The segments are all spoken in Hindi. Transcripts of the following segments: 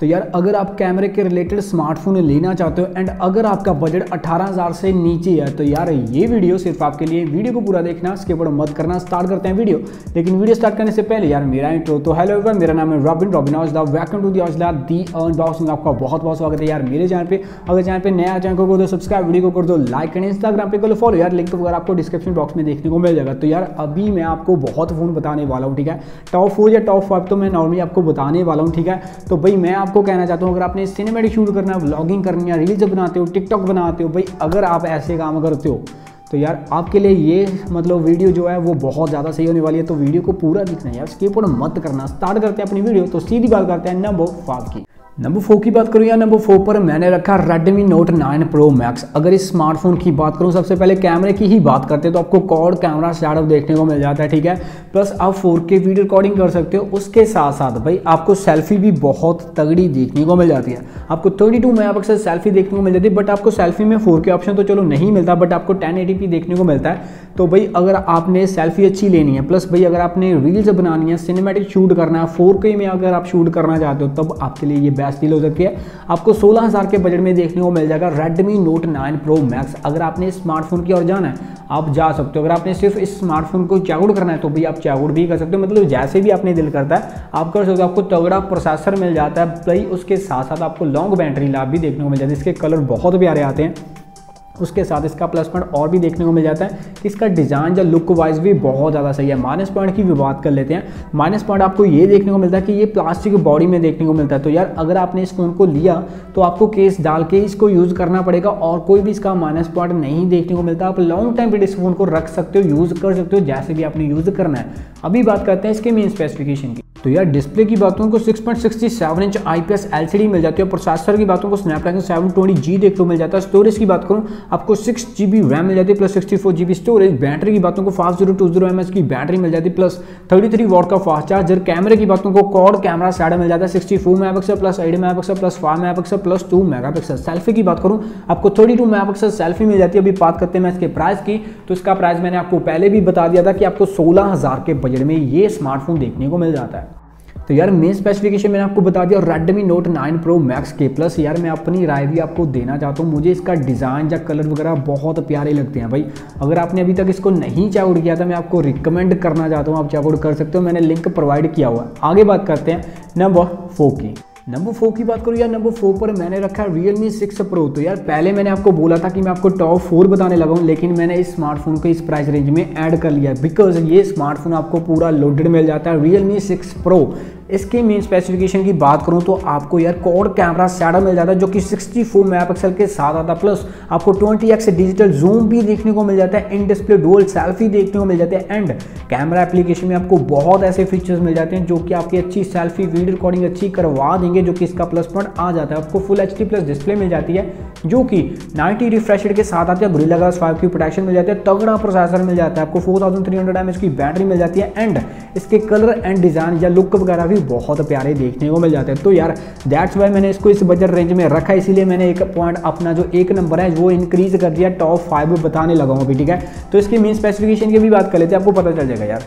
तो यार अगर आप कैमरे के रिलेटेड स्मार्टफोन लेना चाहते हो एंड अगर आपका बजट 18,000 से नीचे है तो यार ये वीडियो सिर्फ आपके लिए, वीडियो को पूरा देखना, उसके ऊपर मत करना। स्टार्ट करते हैं वीडियो, लेकिन वीडियो स्टार्ट करने से पहले यार मेरा इंट्रो। तो हेलो एवरीवन, मेरा नाम है Robin Aujla, welcome to the Aujla दी अनबॉक्सिंग। आपका बहुत बहुत स्वागत है यार मेरे चैनल पे। अगर चैनल पे नया चैनल को कर दो सब्सक्राइब, वीडियो को कर दो लाइक एंड इंस्टाग्राम पे कर लो फॉलो। यार लिंक वगैरह आपको डिस्क्रिप्शन बॉक्स में देखने को मिल जाएगा। तो यार अभी मैं आपको बहुत फोन बताने वाला हूँ, ठीक है। टॉप 4 या टॉप 5 तो मैं नॉर्मली आपको बताने वाला हूँ, ठीक है। तो भाई मैं आपको कहना चाहता हूँ, अगर आपने सिनेमैटिक शूट करना है, व्लॉगिंग करनी है, रील्स बनाते हो, टिकटॉक बनाते हो, भाई अगर आप ऐसे काम करते हो तो यार आपके लिए ये मतलब वीडियो जो है वो बहुत ज़्यादा सही होने वाली है। तो वीडियो को पूरा देखना यार, स्किप मत करना। स्टार्ट करते हैं अपनी वीडियो। तो सीधी बात करते हैं नंबर 4 की। नंबर 4 की बात करूँ या नंबर 4 पर मैंने रखा Redmi Note 9 Pro Max। अगर इस स्मार्टफोन की बात करूँ, सबसे पहले कैमरे की ही बात करते हैं तो आपको क्वाड कैमरा सेटअप देखने को मिल जाता है, ठीक है। प्लस आप 4K वीडियो रिकॉर्डिंग कर सकते हो। उसके साथ साथ भाई आपको सेल्फी भी बहुत तगड़ी देखने को मिल जाती है। आपको 32 मेगापिक्सल सेल्फी देखने को मिल जाती है, बट आपको सेल्फी में 4K ऑप्शन तो चलो नहीं मिलता, बट आपको 1080p देखने को मिलता है। तो भाई अगर आपने सेल्फी अच्छी लेनी है, प्लस भाई अगर आपने रील्स बनानी है, सिनेमैटिक शूट करना है, 4K में अगर आप शूट करना चाहते हो, तब आपके लिए ये बेस्ट डील हो सकती है। आपको 16,000 के बजट में देखने को मिल जाएगा Redmi Note 9 Pro Max। अगर आपने स्मार्टफोन की ओर जाना है आप जा सकते हो। अगर आपने सिर्फ इस स्मार्टफोन को चेकआउट करना है तो भी आप चेकआउट भी कर सकते हो, मतलब जैसे भी आपने दिल करता है आप कर सकते हो। आपको तगड़ा प्रोसेसर मिल जाता है भाई, उसके साथ साथ आपको लॉन्ग बैटरी लाइफ भी देखने को मिल जाती है। इसके कलर बहुत प्यारे आते हैं, उसके साथ इसका प्लस पॉइंट और भी देखने को मिल जाता है कि इसका डिज़ाइन या लुक वाइज भी बहुत ज़्यादा सही है। माइनस पॉइंट की भी बात कर लेते हैं। माइनस पॉइंट आपको ये देखने को मिलता है कि ये प्लास्टिक बॉडी में देखने को मिलता है। तो यार अगर आपने इस फ़ोन को लिया तो आपको केस डाल के इसको यूज़ करना पड़ेगा और कोई भी इसका माइनस पॉइंट नहीं देखने को मिलता। आप लॉन्ग टाइम पर इस फ़ोन को रख सकते हो, यूज़ कर सकते हो जैसे भी आपने यूज़ करना है। अभी बात करते हैं इसके मेन स्पेसिफिकेशन की। तो यार डिस्प्ले की बातों को 6.67 इंच IPS LCD मिल जाती है। प्रोसेसर की बातों को Snapdragon 720G देखने को मिल जाता है। स्टोरेज की बात करूँ आपको 6GB रैम मिल जाती है, प्लस 64GB स्टोरेज। बैटरी की बातों को 5020 mAh की बैटरी मिल जाती है, प्लस 33W का फास्ट चार्जर। कैमरे की बातों को क्वाड कैमरा सेटअप मिल जाता है, 64 megapixel plus 8 megapixel plus 5 megapixel plus 2 megapixel. Selfie की बात करूँ आपको 32 मेगापिक्सल सेल्फी मिल जाती है। अभी बात करते हैं मैं इसके प्राइस की। तो इसका प्राइस मैंने आपको पहले भी बता दिया था कि आपको 16,000 के बजट में ये स्मार्टफोन देखने को मिल जाता है। तो यार मेन स्पेसिफिकेशन मैंने आपको बता दिया Redmi Note 9 Pro Max के। प्लस यार मैं अपनी राय भी आपको देना चाहता हूँ, मुझे इसका डिज़ाइन या कलर वगैरह बहुत प्यारे लगते हैं भाई। अगर आपने अभी तक इसको नहीं चेकआउट किया था मैं आपको रिकमेंड करना चाहता हूँ, आप चेकआउट कर सकते हो, मैंने लिंक प्रोवाइड किया हुआ है। आगे बात करते हैं नंबर 4 की। नंबर 4 की बात करूँ यार नंबर 4 पर मैंने रखा Realme 6 Pro। तो यार पहले मैंने आपको बोला था कि मैं आपको टॉप 4 बताने लगा हूँ, लेकिन मैंने इस स्मार्टफोन को इस प्राइस रेंज में ऐड कर लिया बिकॉज ये स्मार्टफोन आपको पूरा लोडेड मिल जाता है Realme 6 Pro। इसके मेन स्पेसिफिकेशन की बात करूं तो आपको यार क्वाड कैमरा सेटअप मिल जाता है जो कि 64 मेगापिक्सल के साथ आता है, प्लस आपको 20x डिजिटल जूम भी देखने को मिल जाता है, इन डिस्प्ले डुअल सेल्फी देखने को मिल जाते हैं। एंड कैमरा एप्लीकेशन में आपको बहुत ऐसे फीचर्स मिल जाते हैं जो कि आपकी अच्छी सेल्फी वीडियो रिकॉर्डिंग अच्छी करवा देंगे, जो कि इसका प्लस पॉइंट आ जाता है। आपको फुल HD प्लस डिस्प्ले मिल जाती है जो कि 90 रिफ्रेश रेट के साथ आती है। गोरिल्ला ग्लास 5 की प्रोटेक्शन मिल जाती है, तगड़ा प्रोसेसर मिल जाता है, आपको 4300 mAh की बैटरी मिल जाती है। एंड इसके कलर एंड डिज़ाइन या लुक वगैरह भी बहुत प्यारे देखने को मिल जाते हैं। तो यार दैट्स वाई मैंने इसको इस बजट रेंज में रखा, इसीलिए मैंने एक पॉइंट अपना जो 1 नंबर है वो इंक्रीज कर दिया, टॉप 5 बताने लगा हूँ अभी, ठीक है। तो इसके मेन स्पेसिफिकेशन की भी बात कर लेते हैं, आपको पता चल जाएगा यार।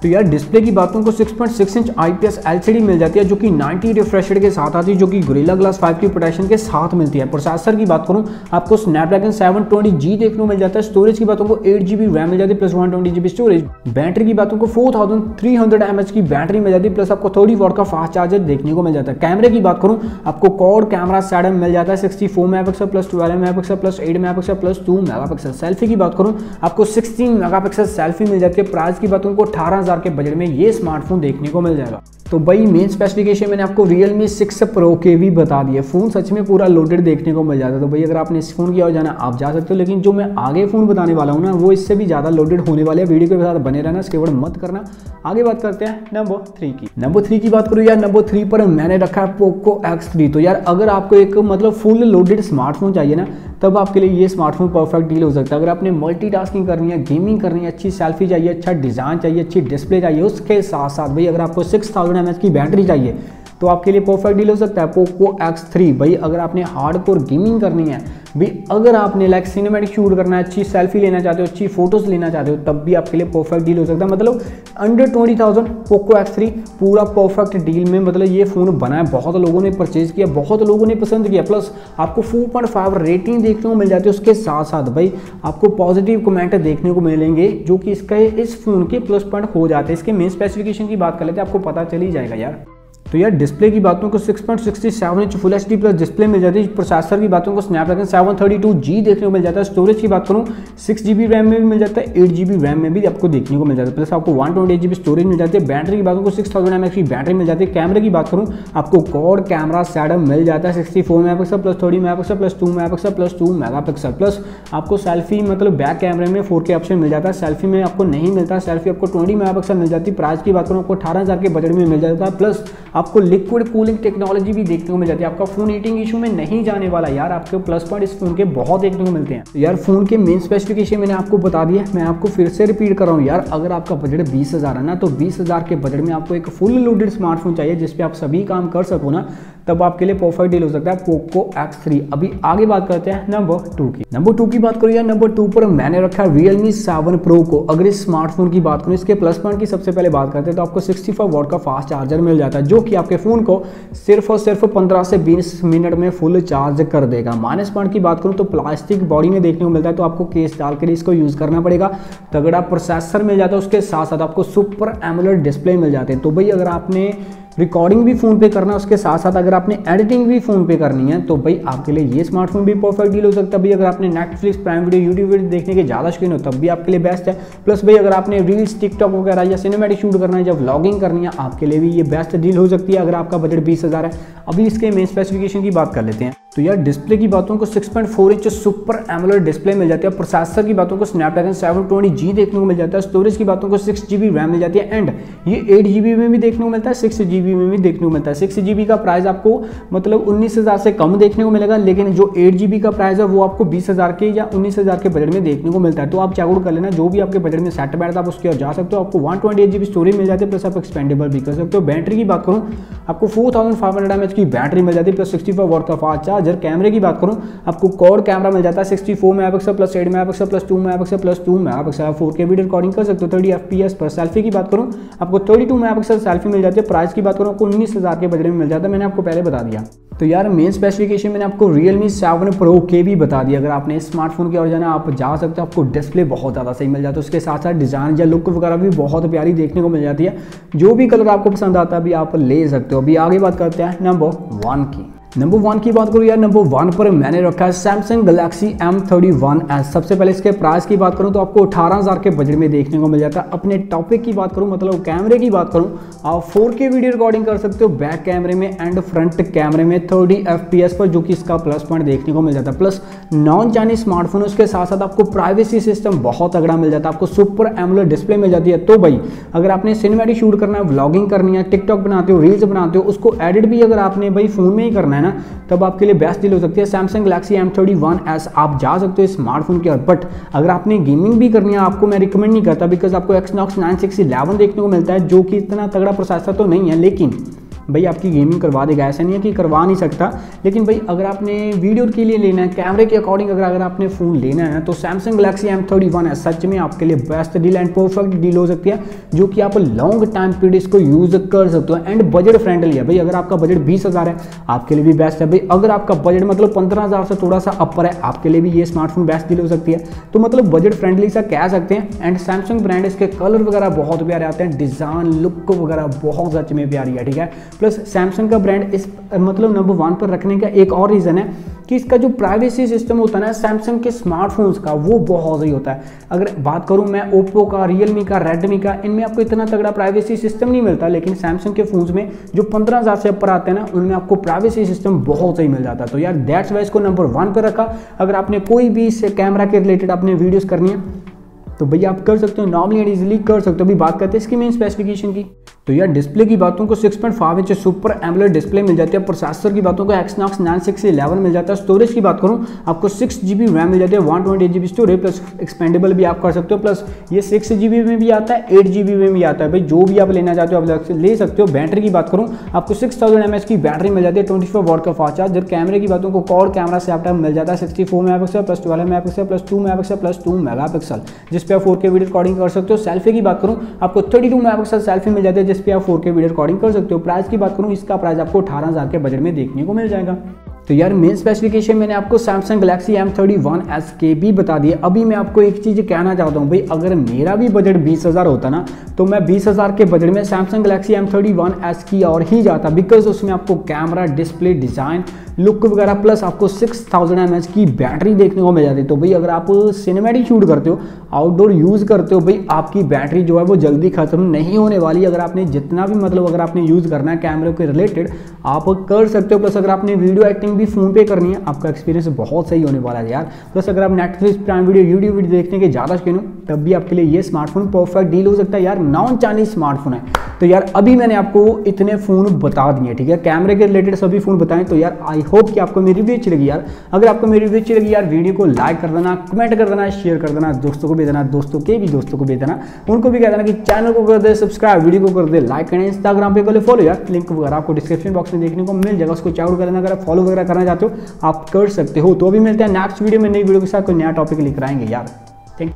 तो यार डिस्प्ले की बातों को 6.6 इंच IPS LCD मिल जाती है जो कि 90 रिफ्रेश रेट के साथ आती है, जो कि गोरिल्ला ग्लास 5 की प्रोटेक्शन के साथ मिलती है। प्रोसेसर की बात करूं आपको Snapdragon 720G देखने को मिल जाता है। स्टोरेज की बातों को 8GB रैम मिल जाती है, प्लस 120GB स्टोरेज। बैटरी की बातों को 4300 mAh की बैटरी मिल जाती है, प्लस आपको 30W का फास्ट चार्जर देखने को मिल जाता है। कैमरे की बात करूँ आपको क्वाड कैमरा सेटअप मिल जाता है, 64 megapixel plus 12 megapixel plus 8 megapixel plus 2 megapixel. Selfie की बात करूँ आपको 16 मेगापिक्सल सेल्फी मिल जाती है। प्राइस की बातों को 18,000 के बजट में ये स्मार्टफोन देखने को मिल जाएगा। तो भाई मेन स्पेसिफिकेशन मैंने आपको Realme 6 Pro के भी बता दिए। फ़ोन सच में पूरा लोडेड देखने को मिल जाता है। तो भाई अगर आपने इस फ़ोन की ओर जाना आप जा सकते हो, लेकिन जो मैं आगे फ़ोन बताने वाला हूँ ना वो इससे भी ज़्यादा लोडेड होने वाले हैं। वीडियो के साथ बने रहना, इसके ऊपर मत करना। आगे बात करते हैं नंबर 3 की। नंबर 3 की बात करूँ यार नंबर 3 पर मैंने रखा है Poco X3। तो यार अगर आपको एक मतलब फुल लोडेड स्मार्टफोन चाहिए ना, तब आपके लिए ये स्मार्टफोन परफेक्ट डील हो सकता है। अगर आपने मल्टीटास्किंग करनी है, गेमिंग करनी है, अच्छी सेल्फी चाहिए, अच्छा डिज़ाइन चाहिए, अच्छी डिस्प्ले चाहिए, उसके साथ साथ भाई अगर आपको 6000 mAh की बैटरी चाहिए तो आपके लिए परफेक्ट डील हो सकता है पोको X3। भाई अगर आपने हार्डकोर गेमिंग करनी है, भाई अगर आपने लाइक सिनेमैटिक शूट करना है, अच्छी सेल्फी लेना चाहते हो, अच्छी फोटोज लेना चाहते हो, तब भी आपके लिए परफेक्ट डील हो सकता है। मतलब अंडर 20,000 पोको X3 पूरा परफेक्ट डील में मतलब ये फ़ोन बना है, बहुत लोगों ने परचेज किया, बहुत लोगों ने पसंद किया। प्लस आपको 4.5 रेटिंग देखने को मिल जाती है, उसके साथ साथ भाई आपको पॉजिटिव कमेंट देखने को मिलेंगे जो कि इसका इस फ़ोन के प्लस पॉइंट हो जाते हैं। इसके मेन स्पेसिफिकेशन की बात कर लेते हैं, आपको पता चल ही जाएगा यार। तो यार डिस्प्ले की बातों को 6.67 inch full HD plus display मिल जाती है। प्रोसेसर की बातों को स्नैपड्रैगन 732G देखने को मिल जाता है। स्टोरेज की बात करूँ 6GB रैम में भी मिल जाता है, 8GB रैम में भी आपको देखने को मिल जाता है। प्लस आपको 128GB स्टोरेज मिल जाती है। बैटरी की बातों को 6000mAh की बैटरी मिल जाती है। कैमरे की बात करूँ आपको गॉड कैमरा सेटअप मिल जाता है 64MP plus 30MP plus 2MP plus 2MP। Plus आपको सेल्फी मतलब बैक कैमरे में 4K ऑप्शन मिल जाता है, सेल्फी में आपको नहीं मिलता, सेल्फी आपको 20MP मिल जाती है। प्राइस की बात करूँ आपको 18,000 के बजट में मिल जाता है। प्लस आपको लिक्विड कूलिंग टेक्नोलॉजी भी देखने को मिल जाती है। आपका फोन हीटिंग इशू में नहीं जाने वाला यार, आपके प्लस पॉइंट इस फोन के बहुत देखने को मिलते हैं। यार फोन के मेन स्पेसिफिकेशन मैंने आपको बता दिया, मैं आपको फिर से रिपीट कर रहा हूँ यार, अगर आपका बजट 20,000 है ना, तो 20,000 के बजट में आपको एक फुल लोडेड स्मार्टफोन चाहिए जिसपे आप सभी काम कर सको ना, तब आपके लिए परफेक्ट डील हो सकता है पोको X3। अभी आगे बात करते हैं नंबर 2 की। नंबर 2 की बात करो यार, नंबर 2 पर मैंने रखा Realme 7 Pro को। अगर इस स्मार्टफोन की बात करूँ, इसके प्लस पॉइंट की सबसे पहले बात करते हैं, तो आपको 65W का फास्ट चार्जर मिल जाता है जो कि आपके फ़ोन को सिर्फ और सिर्फ 15 से 20 मिनट में फुल चार्ज कर देगा। माइनस पॉइंट की बात करूँ तो प्लास्टिक बॉडी में देखने को मिलता है, तो आपको केस डाल कर इसको यूज़ करना पड़ेगा। तगड़ा प्रोसेसर मिल जाता है, उसके साथ साथ आपको सुपर एमोलेड डिस्प्ले मिल जाते हैं। तो भाई अगर आपने रिकॉर्डिंग भी फ़ोन पे करना है, उसके साथ साथ अगर आपने एडिटिंग भी फ़ोन पे करनी है, तो भाई आपके लिए ये स्मार्टफोन भी परफेक्ट डील हो सकता है। भाई अगर आपने Netflix, Prime video, YouTube video देखने के ज़्यादा शौकीन हो, तब भी आपके लिए बेस्ट है। प्लस भाई अगर आपने रील्स, टिकटॉक वगैरह या सिनेमैटिक शूट करना है, जब व्लॉगिंग करनी है, आपके लिए भी ये बेस्ट डील हो सकती है अगर आपका बजट 20,000 है। अभी इसके मेन स्पेसिफिकेशन की बात कर लेते हैं। तो यार डिस्प्ले की बातों को 6.4 इंच सुपर एमोलेड डिस्प्ले मिल जाती है। प्रोसेसर की बातों को स्नैपड्रैगन 720G देखने को मिल जाता है। स्टोरेज की बातों को 6GB रैम मिल जाती है एंड ये 8GB में भी देखने को मिलता है, 6GB में भी देखने को मिलता है। 6GB का प्राइस आपको मतलब 19,000 से कम देखने को मिलेगा, लेकिन जो 8GB का प्राइस है वो आपको 20,000 के या 19,000 के बजट में देखने को मिलता है। तो आप चेकआउट कर लेना, जो भी आपके बजट में सेट बैठता है आप उसके और जा सकते हो। आपको 128GB स्टोरेज मिल जाती है, प्लस आप एक्सपेंडेबल भी कर सकते हो। बैटरी की बात करूँ आपको 4500mAh की बैटरी मिल जाती है, प्लस 64W का फास्ट चार्ज। कैमरे की बात करूं आपको कोड कैमरा मिल जाता है 64MP plus 8MP plus 2MP plus 2MP। 4K video recording कर सकते हो 30fps पर। सेल्फी की बात करूं आपको 32MP सेल्फी मिल जाती है। प्राइस की बात करूं आपको 19,000 के बजट में मिल जाता है, मैंने आपको पहले बता दिया। तो यार मेन स्पेसिफिकेशन मैंने आपको Realme 7 Pro के भी बता दिया। अगर आपने इस स्मार्टफोन की ओर जाना, आप जा सकते हो। आपको डिस्प्ले बहुत ज़्यादा सही मिल जाता है, उसके साथ साथ डिज़ाइन या लुक वगैरह भी बहुत प्यारी देखने को मिल जाती है। जो भी कलर आपको पसंद आता है भी आप ले सकते हो। अभी आगे बात करते हैं नंबर 1 की। नंबर 1 की बात करूँ यार, नंबर 1 पर मैंने रखा है Samsung Galaxy M31s। सबसे पहले इसके प्राइस की बात करूँ तो आपको 18,000 के बजट में देखने को मिल जाता है। अपने टॉपिक की बात करूँ मतलब कैमरे की बात करूँ, आप 4K वीडियो रिकॉर्डिंग कर सकते हो बैक कैमरे में एंड फ्रंट कैमरे में 30fps पर, जो कि इसका प्लस पॉइंट देखने को मिल जाता है। प्लस नॉन चाइनीज स्मार्टफोन, उसके साथ साथ आपको प्राइवेसी सिस्टम बहुत तगड़ा मिल जाता है। आपको सुपर एमोलेड डिस्प्ले मिल जाती है। तो भाई अगर आपने सिनेमैटिक शूट करना है, व्लॉगिंग करनी है, टिकटॉक बनाते हो, रील्स बनाते हो, उसको एडिट भी अगर आपने भाई फ़ोन में ही करना है ना, तब आपके लिए बेस्ट डील हो सकती है Samsung Galaxy M31s। आप जा सकते हो इस स्मार्टफोन की ओर। बट अगर आपने गेमिंग भी करनी है, आपको मैं रिकमेंड नहीं करता, बिकॉज आपको Exynos 9611 देखने को मिलता है जो कि इतना तगड़ा प्रोसेसर तो नहीं है, लेकिन भाई आपकी गेमिंग करवा देगा। ऐसा नहीं है कि करवा नहीं सकता, लेकिन भाई अगर आपने वीडियो के लिए लेना है, कैमरे के अकॉर्डिंग अगर आपने फ़ोन लेना है तो Samsung Galaxy M31 है सच में आपके लिए best deal and perfect deal हो सकती है, जो कि आप लॉन्ग टाइम पीरियड इसको यूज़ कर सकते हो एंड बजट फ्रेंडली है। भाई अगर आपका बजट 20,000 है आपके लिए भी बेस्ट है। भाई अगर आपका बजट मतलब 15,000 से थोड़ा सा अपर है, आपके लिए भी ये स्मार्टफोन बेस्ट डील हो सकती है। तो मतलब बजट फ्रेंडली सा कह सकते हैं। एंड Samsung ब्रांड इसके कलर वगैरह बहुत प्यारे आते हैं, डिज़ाइन लुक वगैरह बहुत सच में प्यारी है, ठीक है। प्लस Samsung का ब्रांड इस मतलब नंबर 1 पर रखने का एक और रीज़न है कि इसका जो प्राइवेसी सिस्टम होता है ना Samsung के स्मार्टफोन्स का, वो बहुत सही होता है। अगर बात करूं मैं Oppo का, Realme का, Redmi का, इनमें आपको इतना तगड़ा प्राइवेसी सिस्टम नहीं मिलता, लेकिन Samsung के फ़ोन्स में जो 15,000 से ऊपर आते हैं ना, उनमें आपको प्राइवेसी सिस्टम बहुत सही मिल जाता है। तो यार दैट्स वाई इसको नंबर 1 पर रखा। अगर आपने कोई भी इससे कैमरा के रिलेटेड आपने वीडियोज़ करनी है तो भैया आप कर सकते हो, नॉर्मली एंड ईजिली कर सकते हो। अभी बात करते हैं इसकी मेन स्पेसिफिकेशन की। तो यार डिस्प्ले की बातों को 6.5 इंच सुपर एमोलेड डिस्प्ले मिल जाती है, प्रोसेसर की बातों को एक्सनॉक्स 9611 मिल जाता है। स्टोरेज की बात करूं आपको 6 GB रैम मिल जाती है, 128 GB स्टोरेज, प्लस एक्सपेंडेबल भी आप कर सकते हो, प्लस ये 6 GB में भी आता है, 8 GB में भी आता है, भाई जो भी आप लेना चाहते हो आप ले सकते हो। बैटरी की बात करूँ आपको 6000 mAh की बैटरी मिल जाती है, 24 वाट का फास्ट चार्जर। कैमरे की बातों को कॉड कैमरा से आपको मिल जाता है 64 MP plus 12 MP plus 2 MP plus 2 MP जिस पर आप 4K वीडियो रिकॉर्डिंग कर सकते हो। सेल्फी की बात करूँ आपको 32 MP सेल्फी मिल जाती है जिस पे आप 4K वीडियो रिकॉर्डिंग कर सकते हो। प्राइस की बात करूं इसका प्राइस आपको 18,000 के बजट में देखने को मिल जाएगा। तो यार मेन स्पेसिफिकेशन मैंने आपको Samsung Galaxy M31s के भी बता दिए। अभी मैं आपको एक चीज़ कहना चाहता हूँ, भाई अगर मेरा भी बजट 20,000 होता ना तो मैं 20,000 के बजट में Samsung Galaxy M31s की और ही जाता, बिकॉज उसमें आपको कैमरा, डिस्प्ले, डिज़ाइन, लुक वगैरह, प्लस आपको 6000 mAh की बैटरी देखने को मिल जाती है। तो भाई अगर आप सिनेमैटिक शूट करते हो, आउटडोर यूज़ करते हो, भाई आपकी बैटरी जो है वो जल्दी ख़त्म नहीं होने वाली। अगर आपने जितना भी मतलब अगर आपने यूज़ करना है कैमरे के रिलेटेड आप कर सकते हो, प्लस अगर आपने वीडियो एक्टिंग भी फोन पे करनी है आपका एक्सपीरियंस बहुत सही होने वाला है यार। प्लस अगर आप Netflix, Prime video, YouTube video देखने के ज़्यादा शौकीन हो तब भी आपके लिए ये स्मार्टफोन परफेक्ट डील हो सकता है यार, नॉन चाइनीज स्मार्टफोन है। तो यार अभी मैंने आपको इतने फ़ोन बता दिए, ठीक है, कैमरे के रिलेटेड सभी फ़ोन बताएं। तो यार आई होप कि आपको मेरी वीडियो अच्छी लगी यार। अगर आपको मेरी वीडियो अच्छी लगी यार वीडियो को लाइक कर देना, कमेंट कर देना, शेयर कर देना, दोस्तों को भी देना, दोस्तों के भी दोस्तों को भी देना, उनको भी कह देना कि चैनल को कर दे सब्सक्राइब, वीडियो को कर दे लाइक करना, इंस्टाग्राम पे कर फॉलो यार, लिंक वगैरह आपको डिस्क्रिप्शन बॉक्स में देखने को मिल जाएगा, उसको चेकआउट कर लेना। अगर आप फॉलो वगैरह करना चाहते हो आप कर सकते हो। तो अभी मिलते हैं नेक्स्ट वीडियो में, नई वीडियो के साथ कोई नया टॉपिक लेकर आएंगे यार।